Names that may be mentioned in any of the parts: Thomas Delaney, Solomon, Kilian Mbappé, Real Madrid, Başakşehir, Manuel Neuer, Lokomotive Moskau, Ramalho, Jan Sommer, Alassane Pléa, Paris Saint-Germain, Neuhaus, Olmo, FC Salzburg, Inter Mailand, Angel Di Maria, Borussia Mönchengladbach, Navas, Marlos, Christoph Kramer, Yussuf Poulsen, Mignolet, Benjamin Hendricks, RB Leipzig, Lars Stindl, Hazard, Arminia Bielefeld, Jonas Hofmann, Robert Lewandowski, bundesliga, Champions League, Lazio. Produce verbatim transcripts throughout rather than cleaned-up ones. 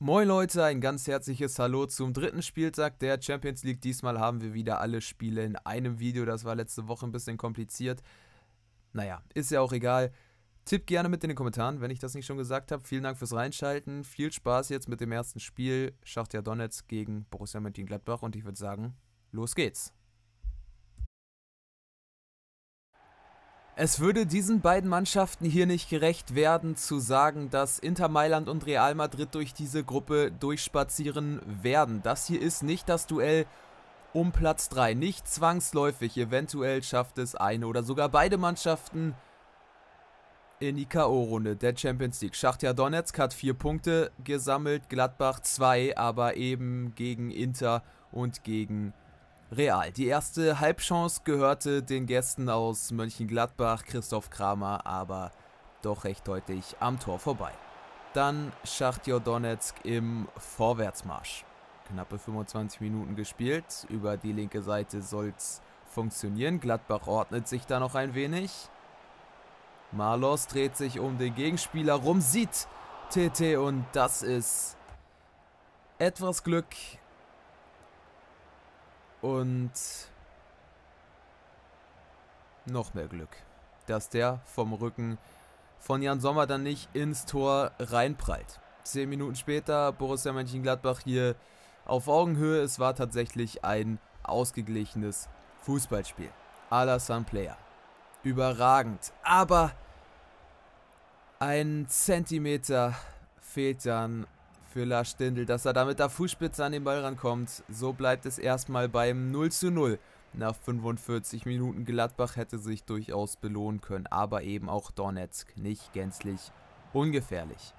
Moin Leute, ein ganz herzliches Hallo zum dritten Spieltag der Champions League. Diesmal haben wir wieder alle Spiele in einem Video. Das war letzte Woche ein bisschen kompliziert. Naja, ist ja auch egal. Tipp gerne mit in den Kommentaren, wenn ich das nicht schon gesagt habe. Vielen Dank fürs Reinschalten. Viel Spaß jetzt mit dem ersten Spiel. Schachtar Donezk gegen Borussia Mönchengladbach. Und ich würde sagen, los geht's. Es würde diesen beiden Mannschaften hier nicht gerecht werden, zu sagen, dass Inter Mailand und Real Madrid durch diese Gruppe durchspazieren werden. Das hier ist nicht das Duell um Platz drei, nicht zwangsläufig. Eventuell schafft es eine oder sogar beide Mannschaften in die K O-Runde der Champions League. Schachtar Donezk hat vier Punkte gesammelt, Gladbach zwei, aber eben gegen Inter und gegen Real. Die erste Halbchance gehörte den Gästen aus Mönchengladbach, Christoph Kramer, aber doch recht deutlich am Tor vorbei. Dann Schachtar Donezk im Vorwärtsmarsch. Knappe fünfundzwanzig Minuten gespielt, über die linke Seite soll's funktionieren. Gladbach ordnet sich da noch ein wenig. Marlos dreht sich um den Gegenspieler rum, sieht T T und das ist etwas Glück. Und noch mehr Glück, dass der vom Rücken von Jan Sommer dann nicht ins Tor reinprallt. Zehn Minuten später, Borussia Mönchengladbach hier auf Augenhöhe. Es war tatsächlich ein ausgeglichenes Fußballspiel. Alassane Pléa, überragend, aber ein Zentimeter fehlt dann für Lars Stindl, dass er da mit der Fußspitze an den Ball rankommt. So bleibt es erstmal beim null zu null. Nach fünfundvierzig Minuten Gladbach hätte sich durchaus belohnen können, aber eben auch Donezk nicht gänzlich ungefährlich.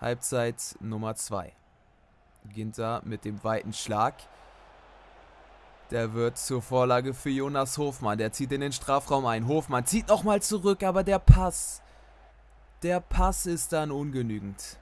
Halbzeit Nummer zwei. Ginter mit dem weiten Schlag. Der wird zur Vorlage für Jonas Hofmann. Der zieht in den Strafraum ein. Hofmann zieht nochmal zurück, aber der Pass, der Pass ist dann ungenügend.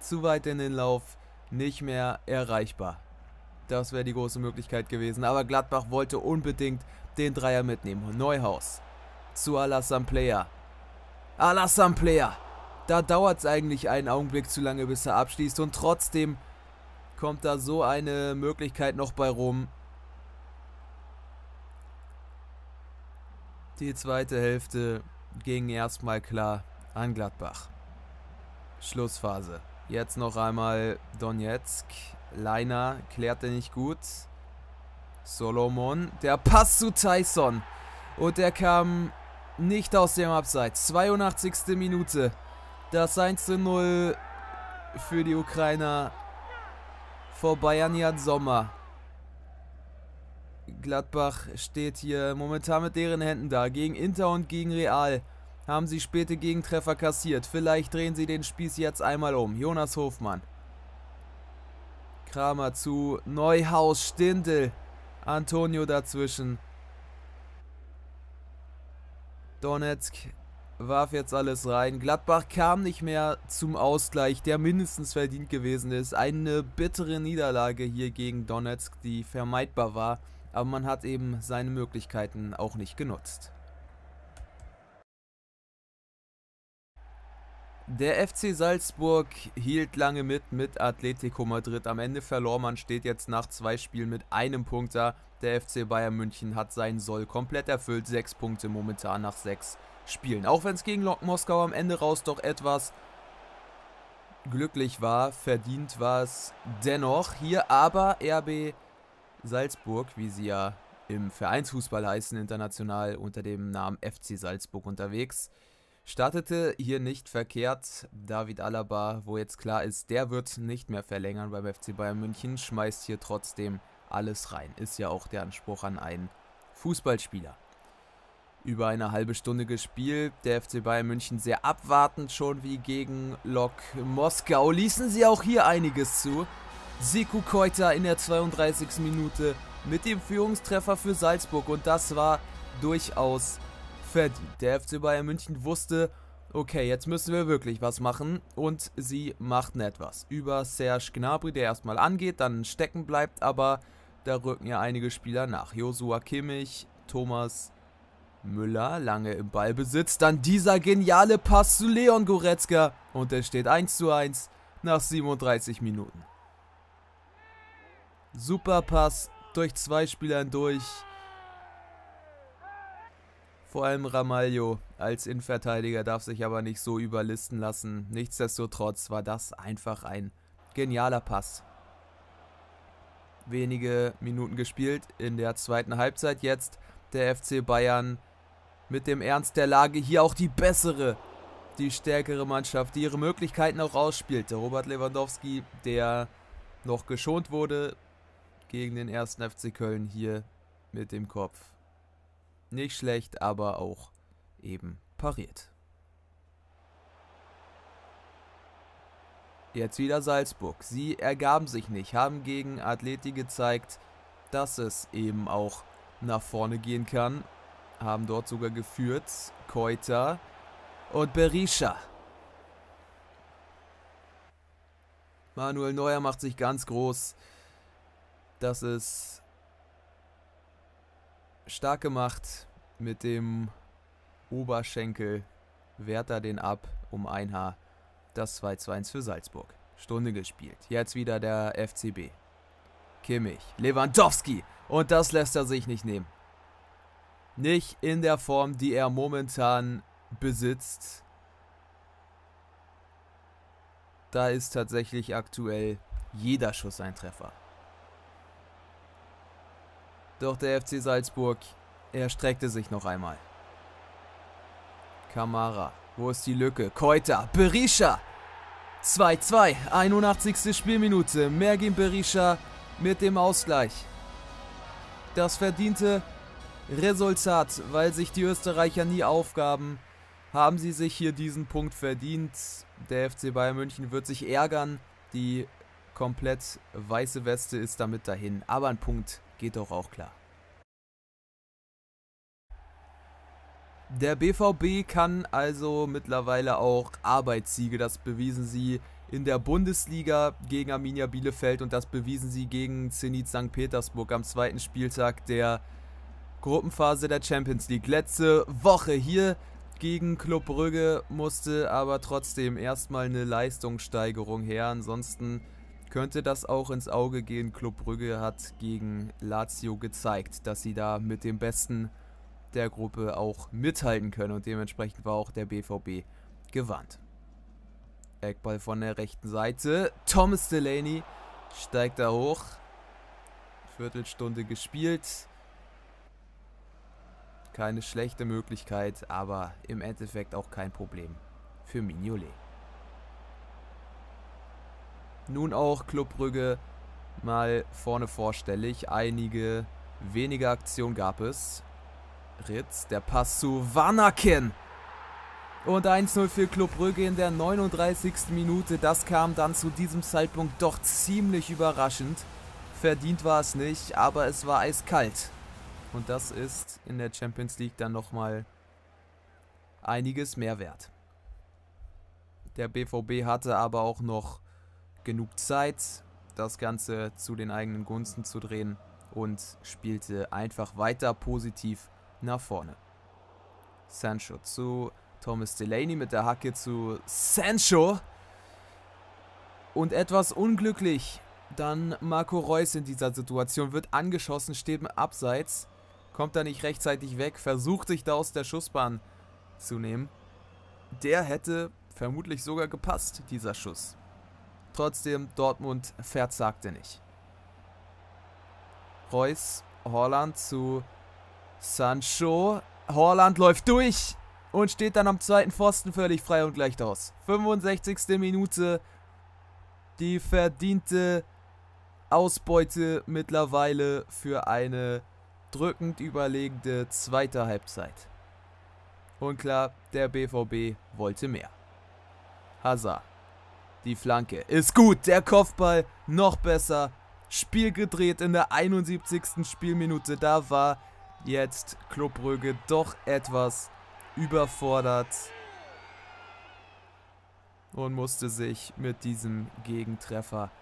Zu weit in den Lauf, nicht mehr erreichbar. Das wäre die große Möglichkeit gewesen, aber Gladbach wollte unbedingt den Dreier mitnehmen. Neuhaus zu Alassane Pléa. Alassane Pléa! Da dauert es eigentlich einen Augenblick zu lange, bis er abschließt und trotzdem kommt da so eine Möglichkeit noch bei rum. Die zweite Hälfte ging erstmal klar an Gladbach. Schlussphase. Jetzt noch einmal Donezk. Leiner klärte nicht gut. Solomon. Der Pass zu Tyson. Und er kam nicht aus dem Abseits. zweiundachtzigste Minute. Das eins zu null für die Ukrainer. Vorbei an Jan Sommer. Gladbach steht hier momentan mit leeren Händen da. Gegen Inter und gegen Real haben sie späte Gegentreffer kassiert. Vielleicht drehen sie den Spieß jetzt einmal um. Jonas Hofmann. Kramer zu Neuhaus, Stindl. Antonio dazwischen. Donezk warf jetzt alles rein. Gladbach kam nicht mehr zum Ausgleich, der mindestens verdient gewesen ist. Eine bittere Niederlage hier gegen Donezk, die vermeidbar war. Aber man hat eben seine Möglichkeiten auch nicht genutzt. Der F C Salzburg hielt lange mit mit Atletico Madrid. Am Ende verlor man, steht jetzt nach zwei Spielen mit einem Punkt da. Der F C Bayern München hat sein Soll komplett erfüllt. Sechs Punkte momentan nach sechs Spielen. Auch wenn es gegen Lokomotive Moskau am Ende raus doch etwas glücklich war, verdient war es dennoch. Hier aber R B Salzburg, wie sie ja im Vereinsfußball heißen, international unter dem Namen F C Salzburg unterwegs. Startete hier nicht verkehrt. David Alaba, wo jetzt klar ist, der wird nicht mehr verlängern beim F C Bayern München, schmeißt hier trotzdem alles rein. Ist ja auch der Anspruch an einen Fußballspieler. Über eine halbe Stunde gespielt, der F C Bayern München sehr abwartend, schon wie gegen Lok Moskau. Ließen sie auch hier einiges zu. Sekou Keita in der zweiunddreißigsten Minute mit dem Führungstreffer für Salzburg und das war durchaus verdient. Der F C Bayern München wusste, okay, jetzt müssen wir wirklich was machen und sie machten etwas. Über Serge Gnabry, der erstmal angeht, dann stecken bleibt, aber da rücken ja einige Spieler nach. Joshua Kimmich, Thomas Müller, lange im Ballbesitz, dann dieser geniale Pass zu Leon Goretzka und es steht eins zu eins nach siebenunddreißig Minuten. Super Pass durch zwei Spieler hindurch. Vor allem Ramalho als Innenverteidiger darf sich aber nicht so überlisten lassen. Nichtsdestotrotz war das einfach ein genialer Pass. Wenige Minuten gespielt in der zweiten Halbzeit jetzt. Der F C Bayern mit dem Ernst der Lage hier auch die bessere, die stärkere Mannschaft, die ihre Möglichkeiten auch ausspielte. Robert Lewandowski, der noch geschont wurde gegen den ersten F C Köln hier mit dem Kopf. Nicht schlecht, aber auch eben pariert. Jetzt wieder Salzburg. Sie ergaben sich nicht, haben gegen Atletico gezeigt, dass es eben auch nach vorne gehen kann. Haben dort sogar geführt. Keita und Berisha. Manuel Neuer macht sich ganz groß. Das ist stark gemacht. Mit dem Oberschenkel wehrt er den ab um ein Haar. Das zwei zu eins für Salzburg. Stunde gespielt. Jetzt wieder der F C B. Kimmich, Lewandowski. Und das lässt er sich nicht nehmen. Nicht in der Form, die er momentan besitzt. Da ist tatsächlich aktuell jeder Schuss ein Treffer. Doch der F C Salzburg, er streckte sich noch einmal. Kamara, wo ist die Lücke? Keita, Berisha. zwei zu zwei, einundachtzigste Spielminute. Mergin Berisha mit dem Ausgleich. Das verdiente Resultat, weil sich die Österreicher nie aufgaben, haben sie sich hier diesen Punkt verdient. Der F C Bayern München wird sich ärgern. Die komplett weiße Weste ist damit dahin. Aber ein Punkt geht doch auch klar. Der B V B kann also mittlerweile auch Arbeitssiege. Das bewiesen sie in der Bundesliga gegen Arminia Bielefeld und das bewiesen sie gegen Zenit Sankt Petersburg am zweiten Spieltag der Gruppenphase der Champions League. Letzte Woche hier gegen Club Brügge musste aber trotzdem erstmal eine Leistungssteigerung her. Ansonsten könnte das auch ins Auge gehen. Club Brügge hat gegen Lazio gezeigt, dass sie da mit dem Besten der Gruppe auch mithalten können und dementsprechend war auch der B V B gewarnt. Eckball von der rechten Seite. Thomas Delaney steigt da hoch. Viertelstunde gespielt. Keine schlechte Möglichkeit, aber im Endeffekt auch kein Problem für Mignolet. Nun auch Club Brügge mal vorne vorstellig. Einige wenige Aktionen gab es. Ritz, der Pass zu Vanaken. Und eins zu null für Club Brügge in der neununddreißigsten Minute. Das kam dann zu diesem Zeitpunkt doch ziemlich überraschend. Verdient war es nicht, aber es war eiskalt. Und das ist in der Champions League dann nochmal einiges mehr wert. Der B V B hatte aber auch noch genug Zeit, das Ganze zu den eigenen Gunsten zu drehen und spielte einfach weiter positiv nach vorne. Sancho zu Thomas Delaney mit der Hacke zu Sancho. Und etwas unglücklich. Dann Marco Reus in dieser Situation. Wird angeschossen, steht im Abseits. Kommt da nicht rechtzeitig weg. Versucht sich da aus der Schussbahn zu nehmen. Der hätte vermutlich sogar gepasst, dieser Schuss. Trotzdem, Dortmund verzagte nicht. Reus, Haaland zu Sancho. Haaland läuft durch. Und steht dann am zweiten Pfosten völlig frei und gleicht aus. fünfundsechzigste Minute. Die verdiente Ausbeute mittlerweile für eine drückend überlegene zweite Halbzeit. Und klar, der B V B wollte mehr. Hazard. Die Flanke ist gut. Der Kopfball noch besser. Spiel gedreht in der einundsiebzigsten Spielminute. Da war jetzt Club Brügge doch etwas überfordert und musste sich mit diesem Gegentreffer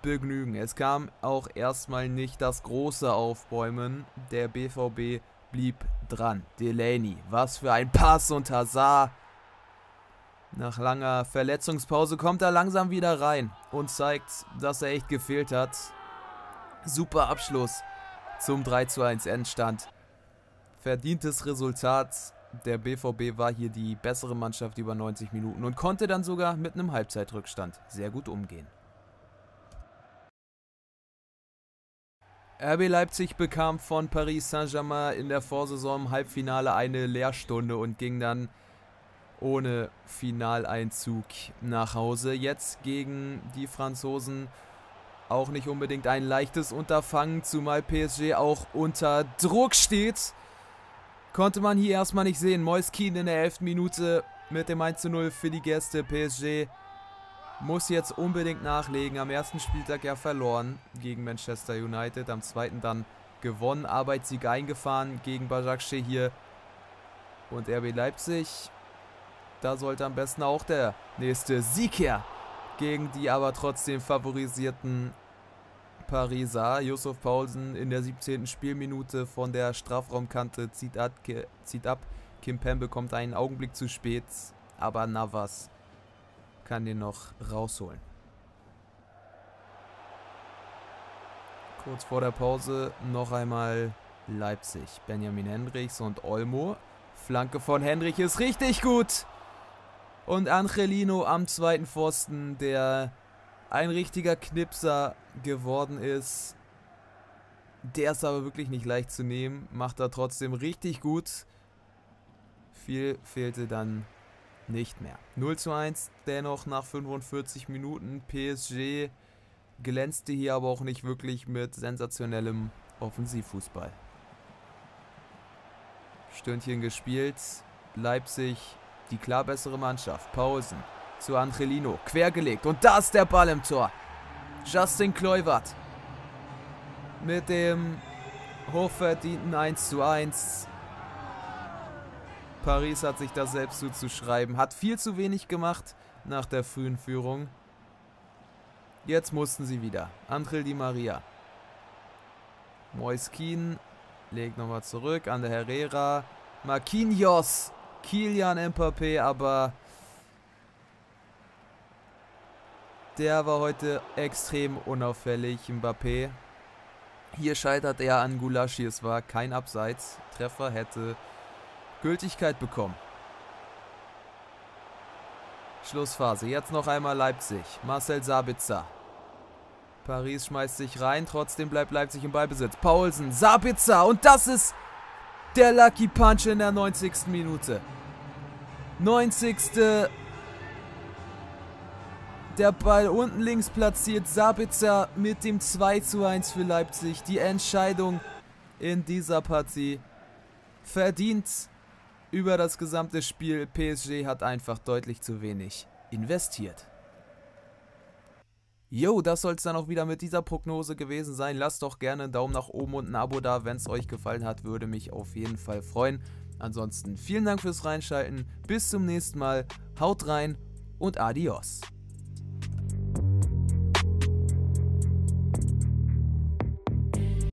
begnügen. Es kam auch erstmal nicht das große Aufbäumen. Der B V B blieb dran. Delaney, was für ein Pass und Hazard. Nach langer Verletzungspause kommt er langsam wieder rein und zeigt, dass er echt gefehlt hat. Super Abschluss zum drei zu eins Endstand. Verdientes Resultat. Der B V B war hier die bessere Mannschaft über neunzig Minuten und konnte dann sogar mit einem Halbzeitrückstand sehr gut umgehen. R B Leipzig bekam von Paris Saint-Germain in der Vorsaison im Halbfinale eine Leerstunde und ging dann ohne Finaleinzug nach Hause. Jetzt gegen die Franzosen auch nicht unbedingt ein leichtes Unterfangen, zumal P S G auch unter Druck steht. Konnte man hier erstmal nicht sehen. Moiskin in der elften Minute mit dem eins zu null für die Gäste. P S G muss jetzt unbedingt nachlegen. Am ersten Spieltag ja verloren gegen Manchester United. Am zweiten dann gewonnen. Arbeitssieg eingefahren gegen Başakşehir hier. Und R B Leipzig, da sollte am besten auch der nächste Sieg her. Gegen die aber trotzdem favorisierten Pariser. Yussuf Poulsen in der siebzehnten Spielminute von der Strafraumkante zieht ab, zieht ab. Kimpembe bekommt einen Augenblick zu spät, aber Navas kann den noch rausholen. Kurz vor der Pause noch einmal Leipzig. Benjamin Hendricks und Olmo. Flanke von Hendricks ist richtig gut. Und Angelino am zweiten Pfosten, der ein richtiger Knipser geworden ist. Der ist aber wirklich nicht leicht zu nehmen. Macht er trotzdem richtig gut. Viel fehlte dann nicht mehr. null zu eins dennoch nach fünfundvierzig Minuten. P S G glänzte hier aber auch nicht wirklich mit sensationellem Offensivfußball. Stündchen gespielt. Leipzig die klar bessere Mannschaft. Poulsen zu Angelino, quergelegt und da ist der Ball im Tor. Justin Kluivert mit dem hochverdienten eins zu eins. Paris hat sich das selbst zuzuschreiben, hat viel zu wenig gemacht nach der frühen Führung. Jetzt mussten sie wieder. Angel Di Maria. Moiskin legt nochmal zurück an der Herrera. Marquinhos, Kilian Mbappé, aber der war heute extrem unauffällig, Mbappé. Hier scheitert er an Gulaschi. Es war kein Abseits. Treffer hätte Gültigkeit bekommen. Schlussphase. Jetzt noch einmal Leipzig. Marcel Sabitzer. Paris schmeißt sich rein. Trotzdem bleibt Leipzig im Ballbesitz. Poulsen, Sabitzer. Und das ist der Lucky Punch in der neunzigsten Minute. neunzigste Der Ball unten links platziert, Sabitzer mit dem zwei zu eins für Leipzig. Die Entscheidung in dieser Partie verdient über das gesamte Spiel. P S G hat einfach deutlich zu wenig investiert. Jo, das soll es dann auch wieder mit dieser Prognose gewesen sein. Lasst doch gerne einen Daumen nach oben und ein Abo da, wenn es euch gefallen hat, würde mich auf jeden Fall freuen. Ansonsten vielen Dank fürs Reinschalten, bis zum nächsten Mal, haut rein und adios.